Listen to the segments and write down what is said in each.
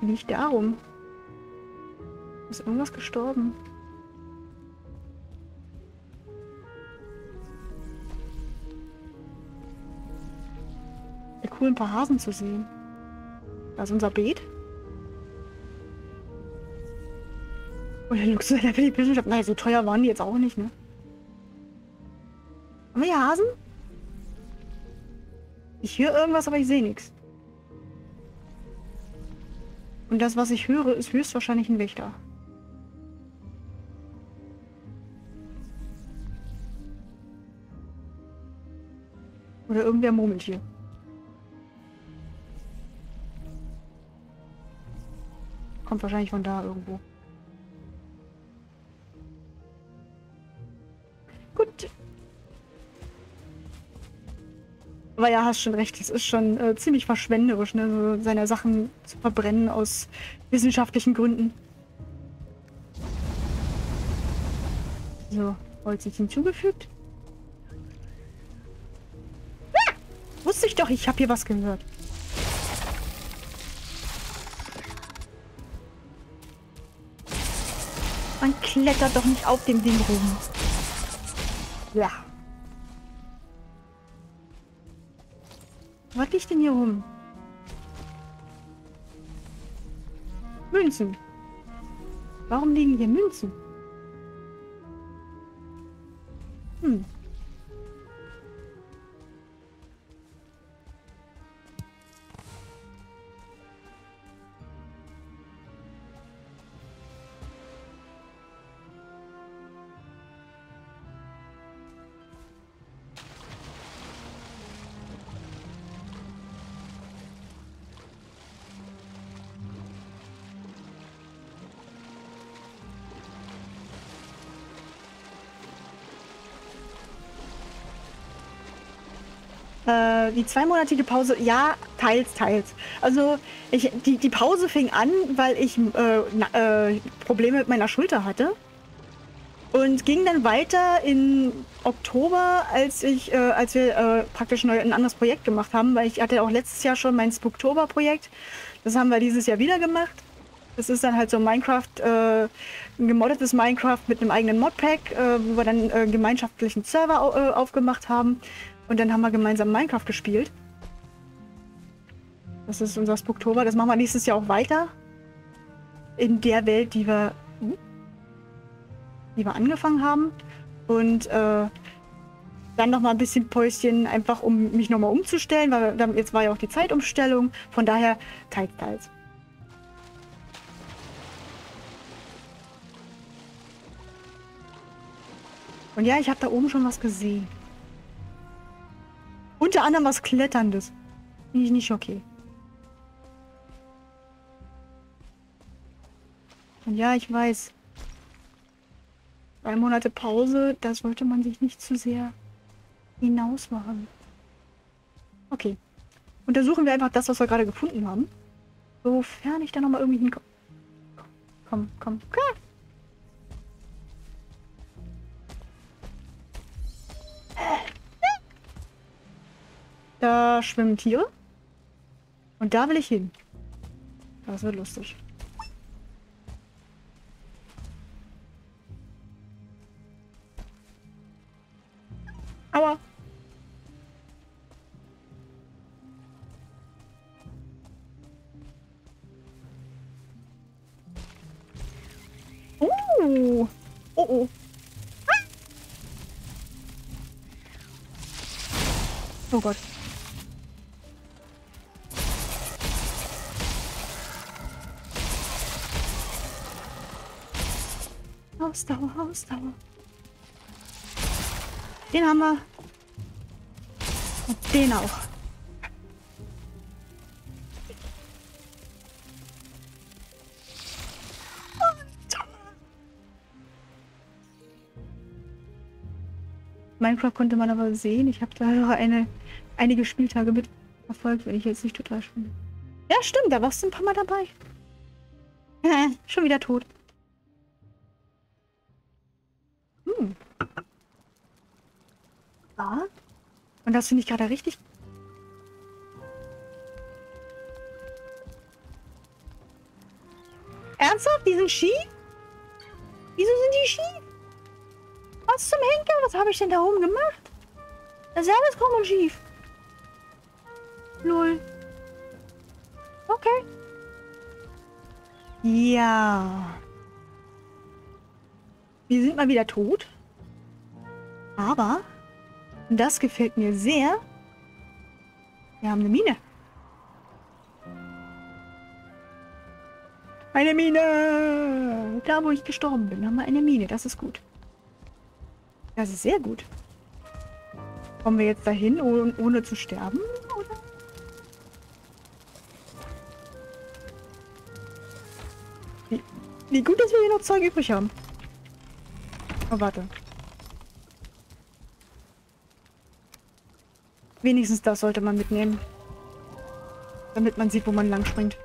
Nicht darum. Ist irgendwas gestorben? Wäre cool, ein paar Hasen zu sehen. Da ist unser Beet. Und der Luxus der Philippinen. Naja, so teuer waren die jetzt auch nicht, ne? Haben wir hier Hasen? Ich höre irgendwas, aber ich sehe nichts. Und das, was ich höre, ist höchstwahrscheinlich ein Wächter. Oder irgendwer murmelt hier. Kommt wahrscheinlich von da irgendwo. Gut. Aber ja, hast schon recht, es ist schon ziemlich verschwenderisch, ne, so seine Sachen zu verbrennen aus wissenschaftlichen Gründen. So, Holz nicht hinzugefügt. Ah! Wusste ich doch, ich habe hier was gehört. Man klettert doch nicht auf dem Ding rum. Ja. Was liegt denn hier rum? Münzen. Warum liegen hier Münzen? Hm. Die zweimonatige Pause, ja, teils, teils. Also die Pause fing an, weil ich Probleme mit meiner Schulter hatte. Und ging dann weiter in Oktober, als wir praktisch ein anderes Projekt gemacht haben. Weil ich hatte auch letztes Jahr schon mein Spooktober-Projekt. Das haben wir dieses Jahr wieder gemacht. Das ist dann halt so Minecraft, ein gemoddetes Minecraft mit einem eigenen Modpack, wo wir dann gemeinschaftlichen Server aufgemacht haben. Und dann haben wir gemeinsam Minecraft gespielt. Das ist unser Spooktober. Das machen wir nächstes Jahr auch weiter. In der Welt, die wir angefangen haben. Und dann nochmal ein bisschen Päuschen, einfach um mich nochmal umzustellen, weil jetzt war ja auch die Zeitumstellung. Von daher teils, teils. Und ja, ich habe da oben schon was gesehen. Unter anderem was Kletterndes. Finde ich nicht okay. Und ja, ich weiß. 2 Monate Pause, da sollte man sich nicht zu sehr hinaus machen. Okay. Untersuchen wir einfach das, was wir gerade gefunden haben. Sofern ich da nochmal irgendwie hinkomme. Komm, komm, komm. Da schwimmen Tiere. Und da will ich hin. Das wird lustig. Aua. Oh. Oh, oh. Ah. Oh Gott. Ausdauer, Ausdauer. Den haben wir. Und den auch. Minecraft konnte man aber sehen. Ich habe da einige Spieltage mit verfolgt, wenn ich jetzt nicht total schwinde. Ja, stimmt, da warst du ein paar Mal dabei. Schon wieder tot. Ah, und das finde ich gerade richtig. Ernsthaft? Die sind schief? Wieso sind die schief? Was zum Henker? Was habe ich denn da oben gemacht? Das ist alles krumm und schief. Lol. Okay. Ja. Wir sind mal wieder tot. Aber, und das gefällt mir sehr, wir haben eine Mine. Eine Mine! Da, wo ich gestorben bin, haben wir eine Mine. Das ist gut. Das ist sehr gut. Kommen wir jetzt dahin, ohne zu sterben, oder? Wie gut, dass wir hier noch Zeug übrig haben. Oh, warte. Wenigstens das sollte man mitnehmen. Damit man sieht, wo man lang springt.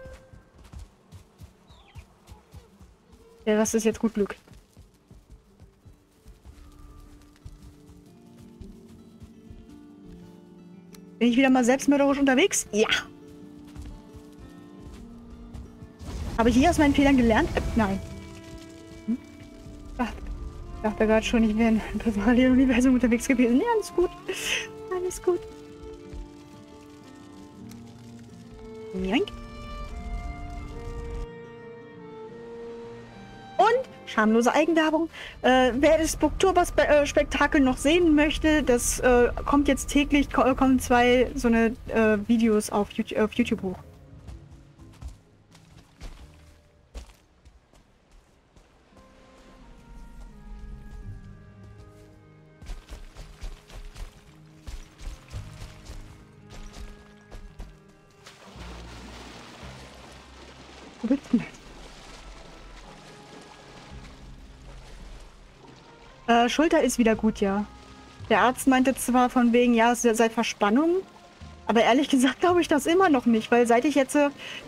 Der Rest ist jetzt gut Glück. Bin ich wieder mal selbstmörderisch unterwegs? Ja! Habe ich hier aus meinen Fehlern gelernt? Nein. Hm? Ich dachte gerade schon, ich wäre in Paralleluniversum unterwegs gewesen. Nee, alles gut. Alles gut. Joink. Und schamlose Eigenwerbung. Wer das Booktober-Spektakel noch sehen möchte, das kommt jetzt täglich, kommen zwei so eine Videos auf YouTube hoch. Schulter ist wieder gut, ja. Der Arzt meinte zwar von wegen, ja, es sei Verspannung, aber ehrlich gesagt glaube ich das immer noch nicht, weil seit ich jetzt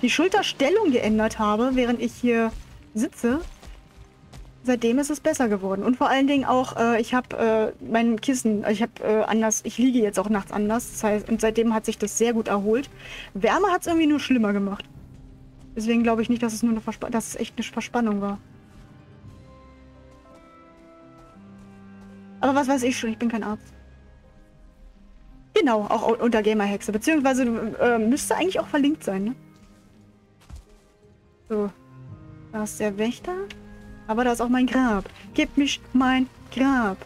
die Schulterstellung geändert habe, während ich hier sitze, seitdem ist es besser geworden. Und vor allen Dingen auch, ich habe mein Kissen, ich liege jetzt auch nachts anders, das heißt, und seitdem hat sich das sehr gut erholt. Wärme hat es irgendwie nur schlimmer gemacht. Deswegen glaube ich nicht, dass es nur dass es echt eine Verspannung war. Aber was weiß ich schon, ich bin kein Arzt. Genau, auch unter Gamerhexe. Beziehungsweise müsste eigentlich auch verlinkt sein, ne? So. Da ist der Wächter. Aber da ist auch mein Grab. Gib mich mein Grab.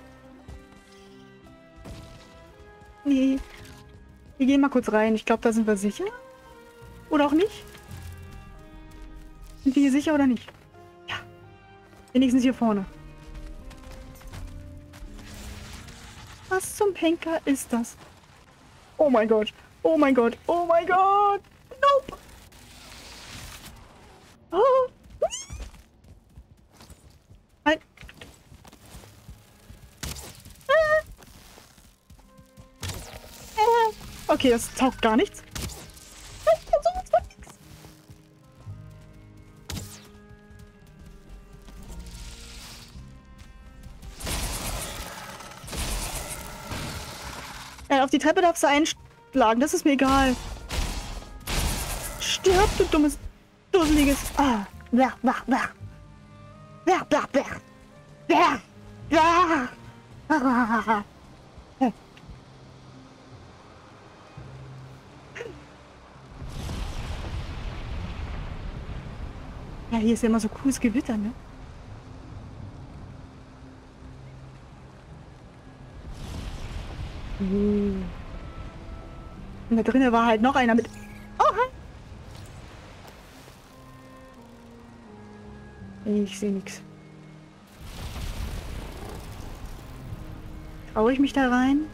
Nee. Wir gehen mal kurz rein. Ich glaube, da sind wir sicher. Oder auch nicht. Sind wir hier sicher oder nicht? Ja. Wenigstens hier vorne. Was zum Henker ist das? Oh mein Gott. Oh mein Gott. Oh mein Gott. Nope. Oh. Halt. Okay, das taugt gar nichts. Auf die Treppe darfst du einschlagen, das ist mir egal. Stirb, du dummes, dusseliges. Ah, blah, blah, blah. Blah, blah, blah. Blah, blah. Ja, hier ist ja immer so cooles Gewitter, ne? Und da drinnen war halt noch einer mit... Oh, hi. Ich sehe nichts. Traue ich mich da rein?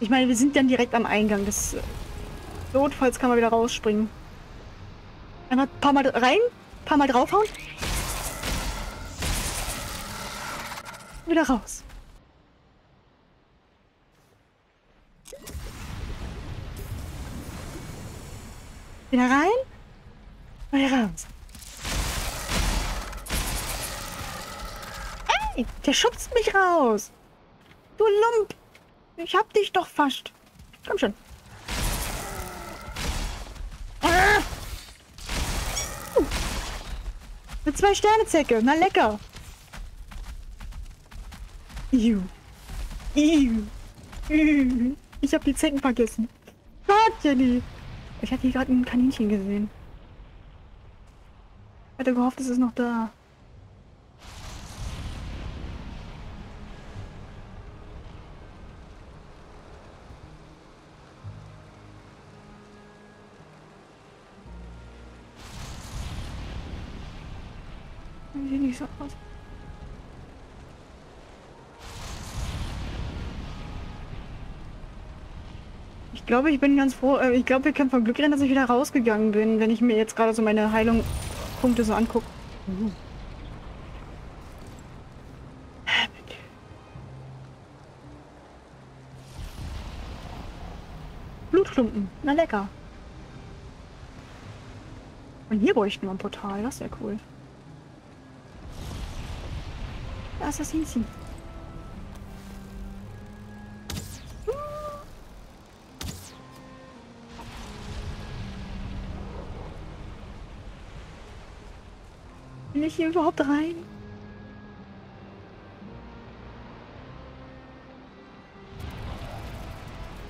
Ich meine, wir sind dann direkt am Eingang. Das notfalls kann man wieder rausspringen. Einmal ein paar Mal rein. Ein paar Mal draufhauen. Wieder raus. Wieder rein. Wieder raus. Ey, der schubst mich raus. Du Lump. Ich hab dich doch fast. Komm schon. Mit 2 Sterne-Zecke. Na lecker. Iu. Iu. Iu. Ich hab die Zecken vergessen. Gott, Jenny. Ich hatte hier gerade ein Kaninchen gesehen. Ich hatte gehofft, es ist noch da. Sieht nicht so aus. Ich glaube, ich bin ganz froh. Ich glaube, wir können vom Glück reden, dass ich wieder rausgegangen bin, wenn ich mir jetzt gerade so meine Heilungspunkte so angucke. Blutklumpen. Na lecker. Und hier bräuchten wir ein Portal. Das ist ja cool. Assassinchen. Will ich hier überhaupt rein?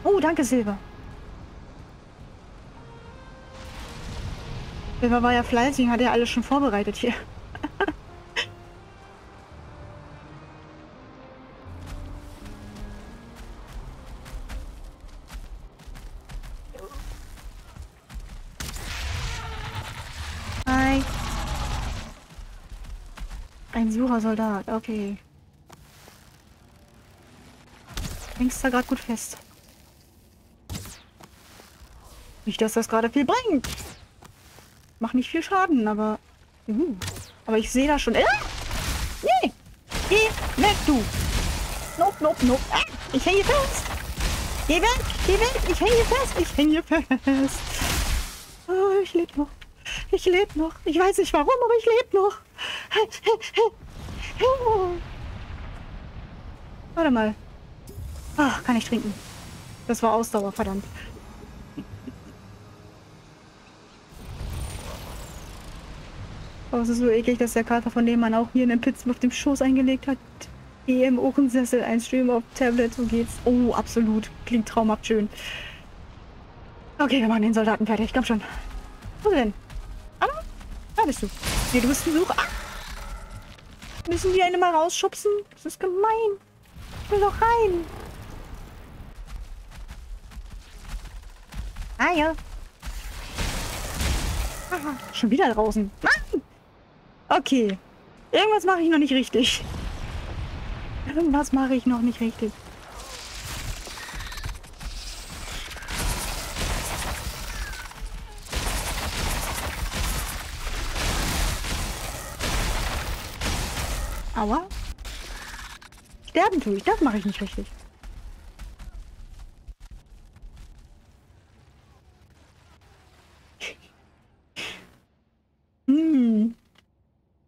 Oh, danke, Silber. Silber war ja fleißig, hat ja alles schon vorbereitet hier. Ein Jura-Soldat, okay. Hängst da gerade gut fest. Nicht, dass das gerade viel bringt. Macht nicht viel Schaden, aber... Aber ich sehe da schon... Nee! Geh weg, du! Nope, nope, nope. Ah, ich hänge hier fest! Geh weg! Geh weg! Ich hänge hier fest! Ich hänge hier fest! Oh, ich lebe noch. Ich lebe noch. Ich weiß nicht warum, aber ich lebe noch. Warte mal. Ach, kann ich trinken. Das war Ausdauer, verdammt. Oh, es ist so eklig, dass der Kater, von dem man auch hier einen Pizzen auf dem Schoß eingelegt hat, im Ohrensessel einstreamen auf Tablet, so geht's. Oh, absolut. Klingt traumhaft schön. Okay, wir machen den Soldaten fertig. Komm schon. Wo denn? Ah, da bist du. Nee, du bist ein Sucher. Ah! Müssen wir eine mal rausschubsen? Das ist gemein. Ich will doch rein. Ah ja. Aha. Schon wieder draußen. Mann! Okay. Irgendwas mache ich noch nicht richtig. Irgendwas mache ich noch nicht richtig. Aua. Sterben tue ich, das mache ich nicht richtig.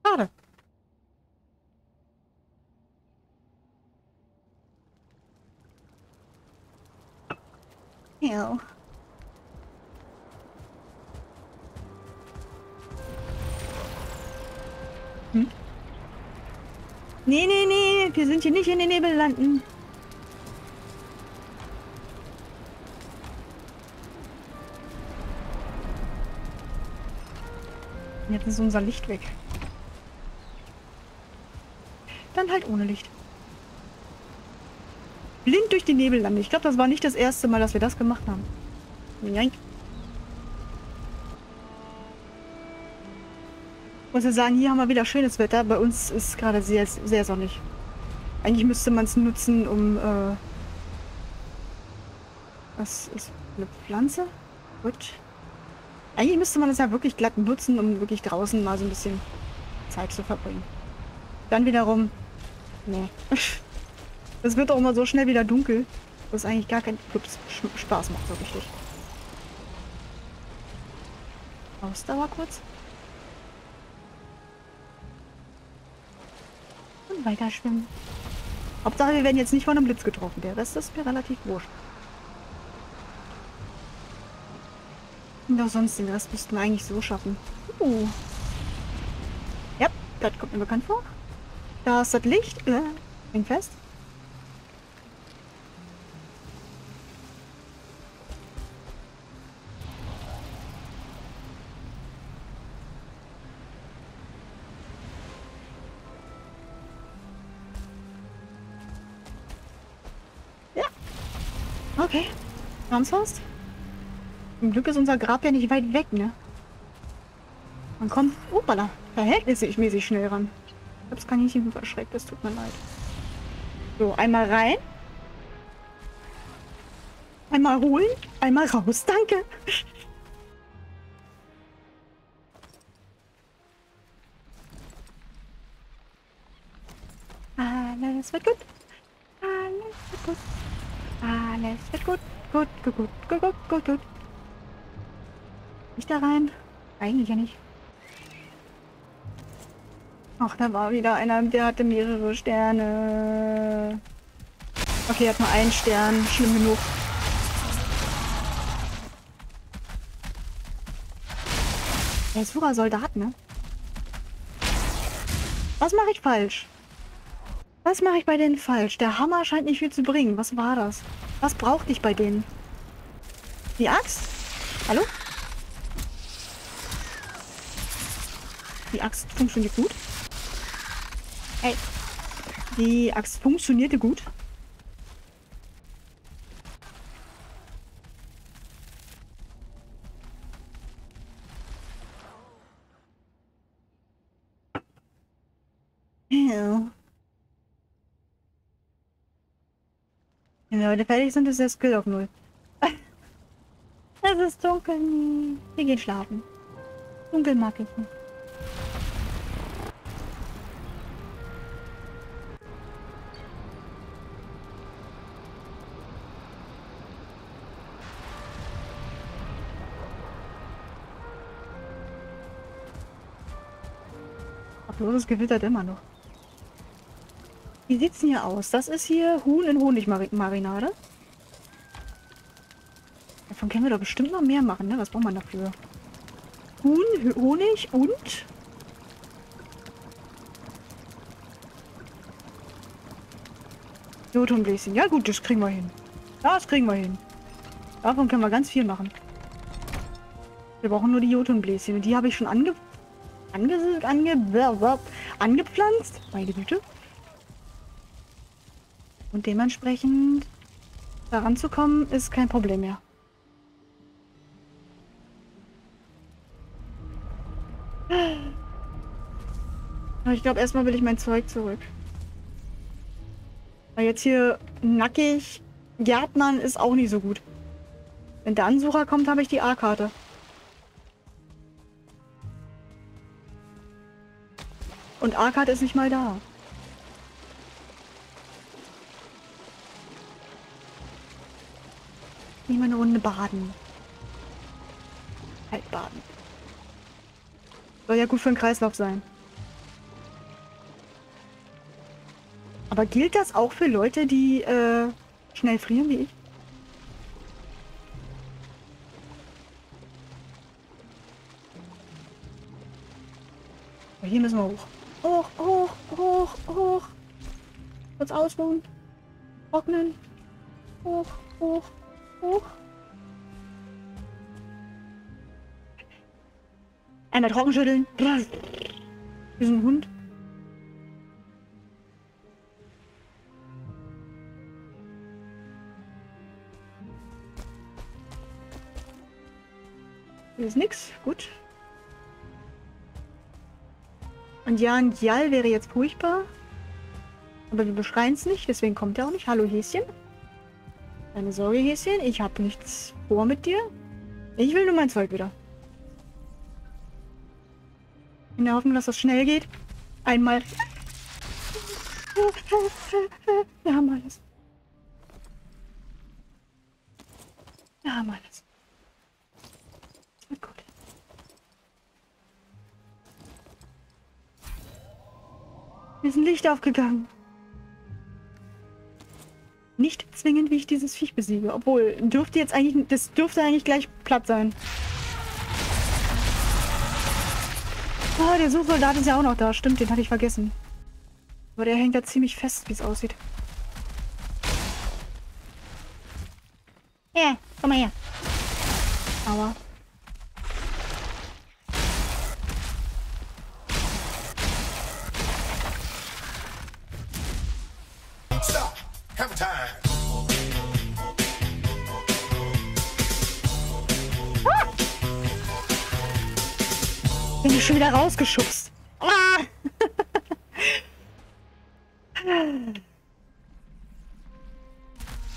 Schade. Ja. Nee, nee, nee, wir sind hier nicht in den Nebellanden. Jetzt ist unser Licht weg. Dann halt ohne Licht. Blind durch die Nebellande. Ich glaube, das war nicht das erste Mal, dass wir das gemacht haben. Nein. Ich muss ja sagen, hier haben wir wieder schönes Wetter. Bei uns ist gerade sehr, sehr sonnig. Eigentlich müsste man es nutzen, um... was ist eine Pflanze? Gut. Eigentlich müsste man es ja wirklich glatt nutzen, um wirklich draußen mal so ein bisschen Zeit zu verbringen. Dann wiederum... Nee. Es wird auch immer so schnell wieder dunkel, dass eigentlich gar keinen Spaß macht so richtig. Ausdauer kurz. Weiter schwimmen. Hauptsache, wir werden jetzt nicht von einem Blitz getroffen. Der Rest ist mir relativ wurscht. Und auch sonst, den Rest müssten wir eigentlich so schaffen. Ja, das kommt mir bekannt vor. Da ist das Licht. Hängt fest. Okay, sonst was? Zum Glück ist unser Grab ja nicht weit weg, ne? Man kommt, opala, verhältnismäßig schnell ran. Ich hab's Kaninchen verschreckt, das tut mir leid. So, einmal rein. Einmal holen, einmal raus, danke. Alles wird gut. Alles wird gut. Alles wird gut, gut, gut, gut, gut, gut, gut, gut. Nicht da rein? Eigentlich ja nicht. Ach, da war wieder einer, der hatte mehrere Sterne. Okay, er hat nur einen Stern, schlimm genug. Er ist sogar Soldat, ne? Was mache ich falsch? Was mache ich bei denen falsch? Der Hammer scheint nicht viel zu bringen. Was war das? Was brauchte ich bei denen? Die Axt? Hallo? Die Axt funktioniert gut. Hey. Die Axt funktionierte gut. Ew. Wenn wir heute fertig sind, ist der Skill auf 0. Es ist dunkel. Wir gehen schlafen. Dunkel mag ich nicht. Bloßes gewittert immer noch. Wie sieht's denn hier aus? Das ist hier Huhn in Honigmarinade. Davon können wir doch bestimmt noch mehr machen, ne? Was braucht man dafür? Huhn, Honig und... Jotunbläschen. Ja gut, das kriegen wir hin. Das kriegen wir hin. Davon können wir ganz viel machen. Wir brauchen nur die Jotunbläschen. Und die habe ich schon angepflanzt. Meine Güte. Und dementsprechend daran zu kommen, ist kein Problem mehr. Aber ich glaube, erstmal will ich mein Zeug zurück. Weil jetzt hier nackig Gärtnern ist auch nicht so gut. Wenn der Ansucher kommt, habe ich die A-Karte. Und A-Karte ist nicht mal da. Nehmen wir eine Runde baden. Halt baden. Soll ja gut für den Kreislauf sein. Aber gilt das auch für Leute, die schnell frieren wie ich? Aber hier müssen wir hoch. Hoch, hoch, hoch, hoch. Kurz ausruhen. Trocknen. Hoch, hoch. Hoch. Einmal trockenschütteln. Wie so ein Hund. Hier ist nix. Gut. Und ja, ein Jal wäre jetzt furchtbar. Aber wir beschreien es nicht, deswegen kommt er auch nicht. Hallo Häschen. Keine Sorge, Häschen. Ich habe nichts vor mit dir. Ich will nur mein Zeug wieder. In der Hoffnung, dass das schnell geht. Einmal. Wir haben alles. Wir haben alles. Das wird gut. Mir ist ein Licht aufgegangen. nicht zwingend, wie ich dieses Viech besiege. Obwohl, dürfte jetzt eigentlich, das dürfte eigentlich gleich platt sein. Oh, der Suchsoldat ist ja auch noch da. Stimmt, den hatte ich vergessen. Aber der hängt da ziemlich fest, wie es aussieht. Ja, komm mal her. Aua. Bin ich schon wieder rausgeschubst. Ah!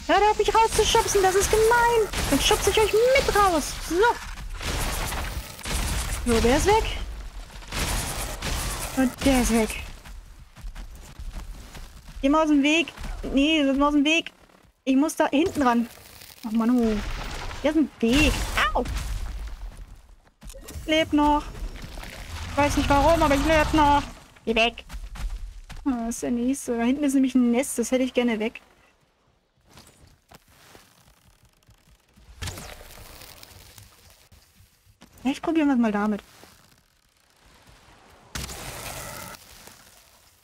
Hört auf, mich rauszuschubsen, das ist gemein. Dann schubse ich euch mit raus. So. So, der ist weg. Und der ist weg. Geh mal aus dem Weg. Nee, das ist mal aus dem Weg. Ich muss da hinten ran. Ach Mann, oh. Der ist ein Weg. Au! Lebt noch. Ich weiß nicht warum, aber ich lebe noch. Geh weg. Oh, das ist der nächste. Da hinten ist nämlich ein Nest, das hätte ich gerne weg. Vielleicht probieren wir es mal damit.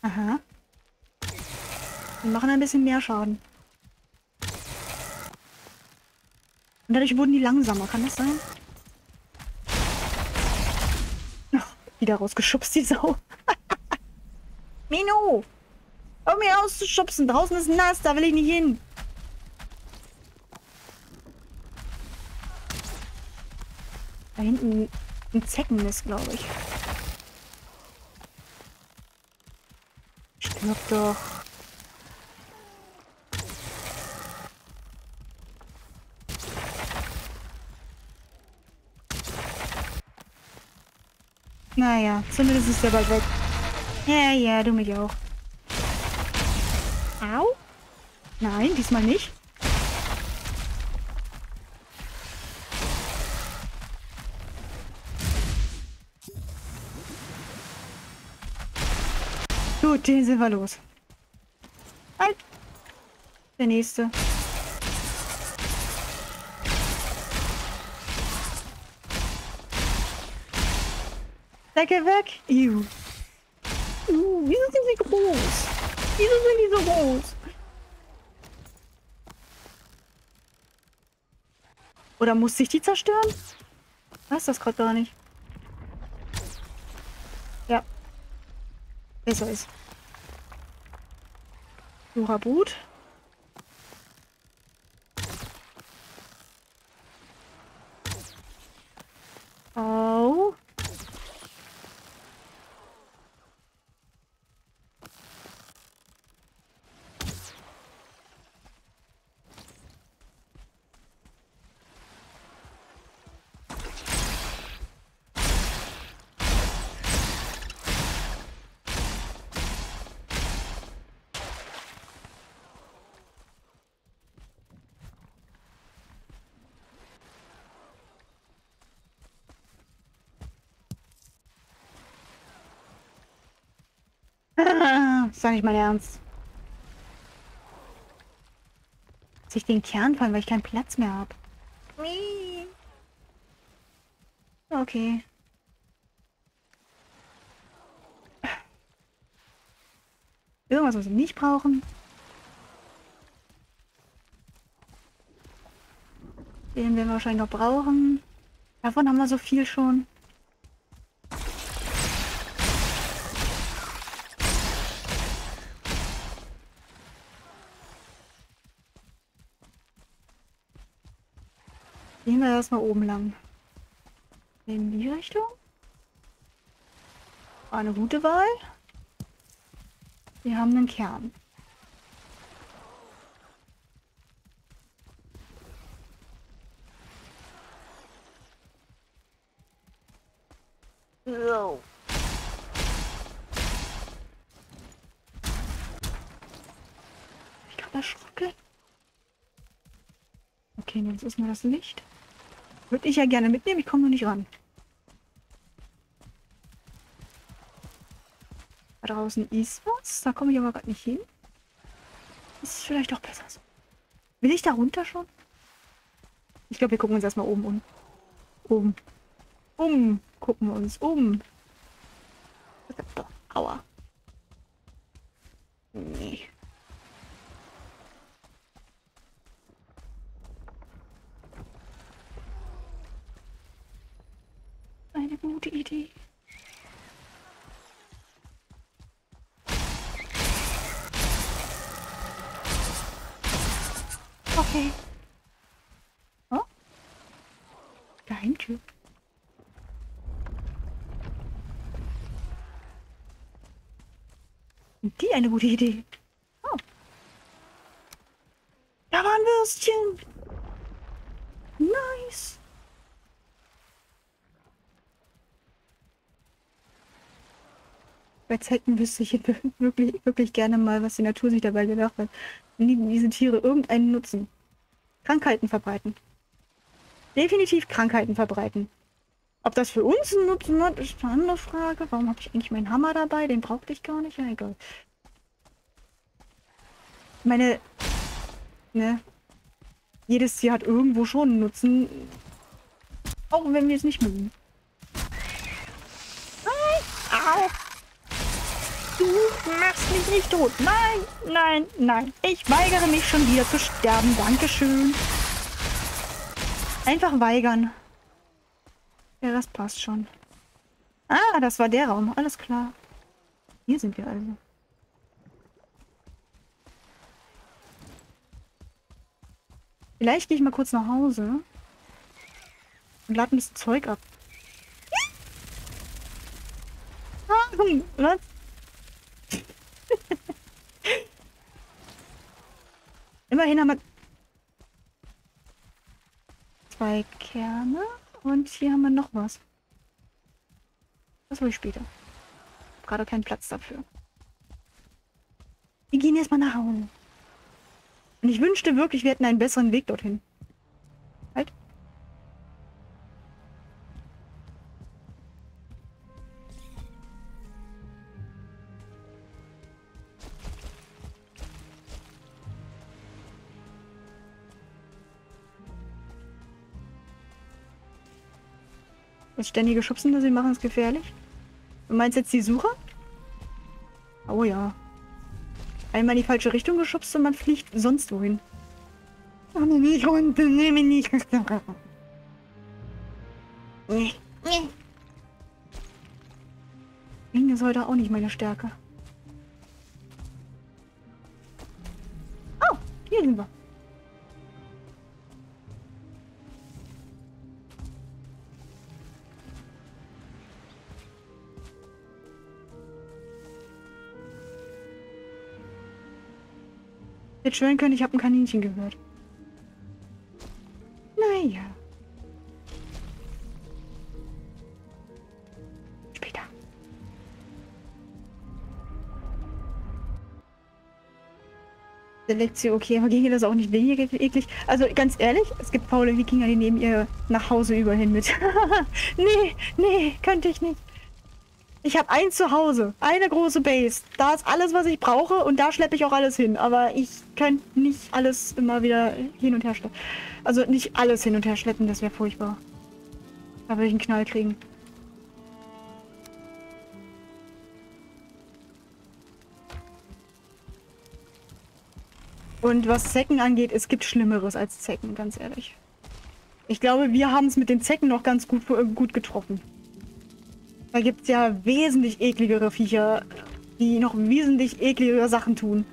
Aha. Wir machen ein bisschen mehr Schaden. Und dadurch wurden die langsamer, kann das sein? Wieder rausgeschubst, die Sau. Mino! Um mir auszuschubsen. Draußen ist nass, da will ich nicht hin. Da hinten ein Zeckennest, glaube ich. Stirb doch. Naja, zumindest ist der bald weg. Ja, ja, du mich auch. Au? Nein, diesmal nicht. Gut, den sind wir los. Halt! Der nächste. Decke weg! Iu. Wieso sind sie groß? Wieso sind die so groß? Oder muss ich die zerstören? Ich weiß das gerade gar nicht. Ja. Besser ist. Jurabut. Das war nicht mal ernst. Muss ich den Kern fallen, weil ich keinen Platz mehr habe. Okay. Irgendwas, was wir nicht brauchen. Den werden wir wahrscheinlich noch brauchen. Davon haben wir so viel schon. Gehen wir erstmal oben lang. In die Richtung. War eine gute Wahl. Wir haben einen Kern. So. Ich kann da schruckeln. Okay, jetzt ist mir das Licht. Würde ich ja gerne mitnehmen, ich komme nur nicht ran. Da draußen ist was, da komme ich aber gerade nicht hin. Ist vielleicht auch besser so. Will ich da runter schon? Ich glaube, wir gucken uns erstmal oben um. Gucken wir uns um. Aua. Nee. Eine gute Idee. Okay. Oh? Geheimtür. Die eine gute Idee. Oh. Da war ein Würstchen. Nice. Bei Zeiten wüsste ich wirklich, wirklich gerne mal, was die Natur sich dabei gedacht hat. Lieben diese Tiere irgendeinen Nutzen. Krankheiten verbreiten. Definitiv Krankheiten verbreiten. Ob das für uns einen Nutzen hat, ist eine andere Frage. Warum habe ich eigentlich meinen Hammer dabei? Den brauchte ich gar nicht. Ja, egal. Meine... Ne? Jedes Tier hat irgendwo schon einen Nutzen. Auch wenn wir es nicht mögen. Nein! Au! Du machst mich nicht tot. Nein, nein, nein. Ich weigere mich schon wieder zu sterben. Dankeschön. Einfach weigern. Ja, das passt schon. Ah, das war der Raum. Alles klar. Hier sind wir also. Vielleicht gehe ich mal kurz nach Hause. Und lade ein bisschen Zeug ab. Was? Immerhin haben wir 2 Kerne und hier haben wir noch was. Das hole ich später. Ich habe gerade keinen Platz dafür. Wir gehen erstmal nach Hause. Und ich wünschte wirklich, wir hätten einen besseren Weg dorthin. Halt. Das ständige Schubsen, das sie machen, ist gefährlich. Du meinst jetzt die Suche? Oh ja. Einmal in die falsche Richtung geschubst und man fliegt sonst wohin. Fliegen ist heute auch nicht meine Stärke. Oh, hier sind wir. Schwören können, ich habe ein Kaninchen gehört. Naja. Später. Selektion, okay, aber Wikinger das auch nicht weniger eklig. Also ganz ehrlich, es gibt faule Wikinger, die nehmen ihr nach Hause überhin mit. Nee, nee, könnte ich nicht. Ich habe eins zu Hause, eine große Base. Da ist alles, was ich brauche und da schleppe ich auch alles hin. Aber ich kann nicht alles immer wieder hin und her schleppen. Also nicht alles hin und her schleppen, das wäre furchtbar. Da würde ich einen Knall kriegen. Und was Zecken angeht, es gibt Schlimmeres als Zecken, ganz ehrlich. Ich glaube, wir haben es mit den Zecken noch ganz gut getroffen. Da gibt es ja wesentlich ekligere Viecher, die noch wesentlich ekligere Sachen tun.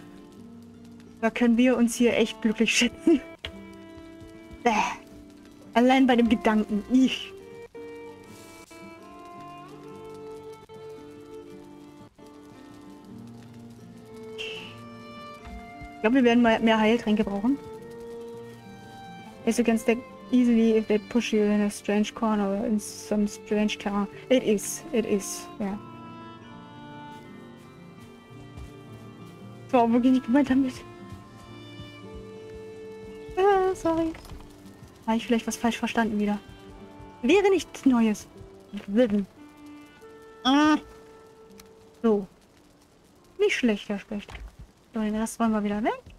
Da können wir uns hier echt glücklich schätzen. Bäh. Allein bei dem Gedanken. Ich. Ich glaube, wir werden mal mehr Heiltränke brauchen. Ist against the easily if they push you in a strange corner or in some strange corner. It is, ja. Yeah. Das war auch wirklich nicht gemeint damit. Sorry. Habe ich vielleicht was falsch verstanden wieder. Wäre nichts Neues. So. Nicht schlecht, ja schlecht. So, den Rest wollen wir wieder weg.